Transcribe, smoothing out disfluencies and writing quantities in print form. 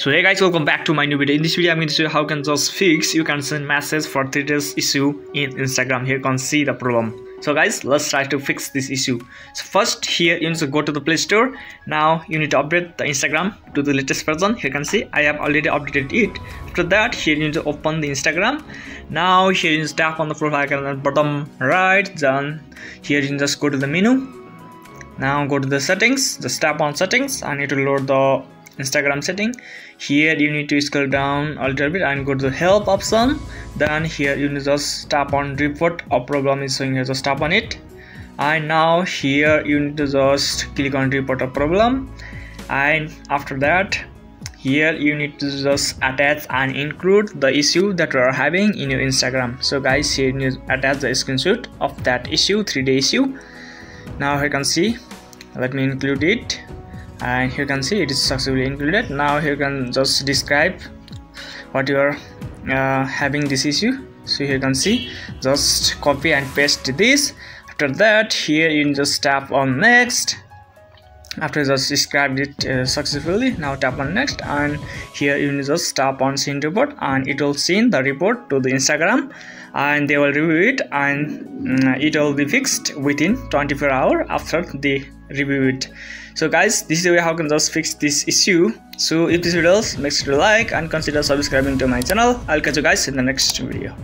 So hey guys, welcome back to my new video. In this video I'm going to show you how can just fix your consent message for 3 days issue in Instagram. Here you can see the problem. So guys, let's try to fix this issue. So first here you need to go to the Play Store. Now you need to update the Instagram to the latest version. Here you can see I have already updated it. After that, here you need to open the Instagram. Now here you need to tap on the profile icon at the bottom right. Then here you just go to the menu. Now go to the settings, just tap on settings. I need to load the Instagram setting. Here you need to scroll down a little bit and go to the help option. Then here you need to just tap on report. A problem is showing here, just tap on it. And now here you need to just click on report a problem. And after that, here you need to just attach and include the issue that you are having in your Instagram. So guys, here you need to attach the screenshot of that issue, 3-day issue. Now here you can see, let me include it. And here you can see it is successfully included. Now here you can just describe what you are having this issue. So here you can see, just copy and paste this. After that, here you just tap on next. After just described it successfully, now tap on next. And here you just tap on send report, and it will send the report to the Instagram, and they will review it, and it will be fixed within 24 hours after they review it. So guys, this is the way how can just fix this issue. So if this video helps, make sure to like and consider subscribing to my channel. I'll catch you guys in the next video.